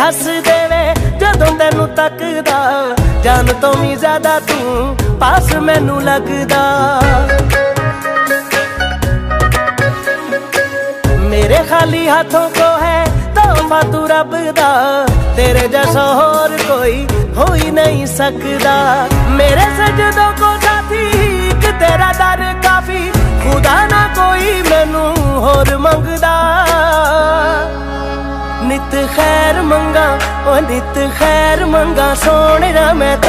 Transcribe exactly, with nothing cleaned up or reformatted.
हस देवे जदों तेनू तकदा, जान तो भी ज्यादा तू पास मैनू लगदा। मेरे खाली हाथों को है तोहफा तू रब दा, तेरे जैसा होर कोई हो ही नहीं सकदा। मेरे सजदों को साथी तेरा दर काफी, खुदा ना कोई मैनू होर मंगदा। नित खैर मंगा ओ नित खैर मंगा सोने मैं